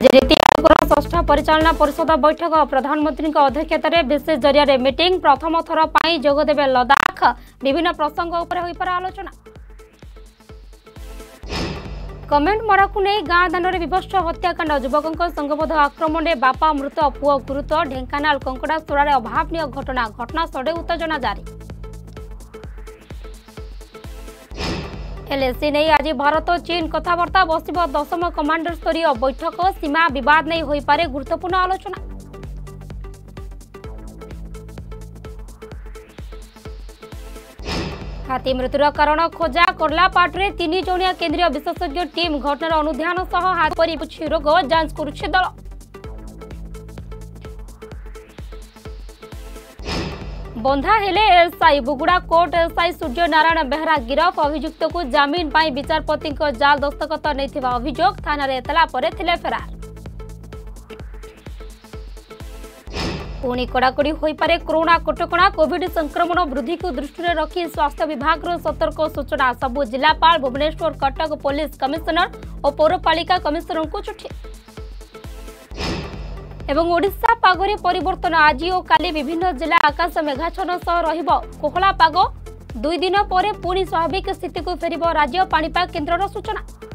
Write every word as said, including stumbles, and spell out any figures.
आज आयोगर षष्ठ परिचालना परिषद बैठक प्रधानमंत्री अध्यक्षतार विशेष जरिया मीटिंग प्रथम थर पर जोगदेवे लद्दाख विभिन्न प्रसंग उपर आलोचना कमेंट मराकू नहीं गाँ दांडे विभत्स हत्याकांड युवकों संघबद्ध आक्रमण में बापा मृत पुओ गुरुतर ढेंकानाल कंकड़ासोड़े अभावनीय घटना घटनास्थले उत्तेजना जारी। एलएसी नहीं आज भारत चीन कथबार्ता बस दशम कमांडर स्तरीय बैठक सीमा विवाद नहीं हो पारे गुरुत्वपूर्ण आलोचना। हाथी मृत्युर कारण खोजा कर्लापाटे तीन जणिया केंद्रीय विशेषज्ञ टीम घटनार अनुधान सह हाथी पुछी रोग जांच करुछि दल। बंधा हेले SI Buguda court SI Surya Narayan Behera गिरफ अभियुक्त को जमीन पर विचारपति जाल दस्तखत नहीं अभियोग थाना एतला पर थिले फेरार। पुणी कड़ाकड़ी हो पारे कोरोना कटकणा कोविड संक्रमण वृद्धि को दृष्टि में रखी स्वास्थ्य विभाग सतर्क सूचना सबु जिलापाल भुवनेश्वर कटक पुलिस कमिशनर और पौरपालिका कमिशनर को चिठी। एवं ओडिशा पागरे परिवर्तन आज और काली विभिन्न जिला आकाश मेघाच्छन्न सह रहिबो कोहला पाग दुई दिन पर पुणी स्वाभाविक स्थिति को फेरिबो राज्य पाणीपाग केन्द्र सूचना।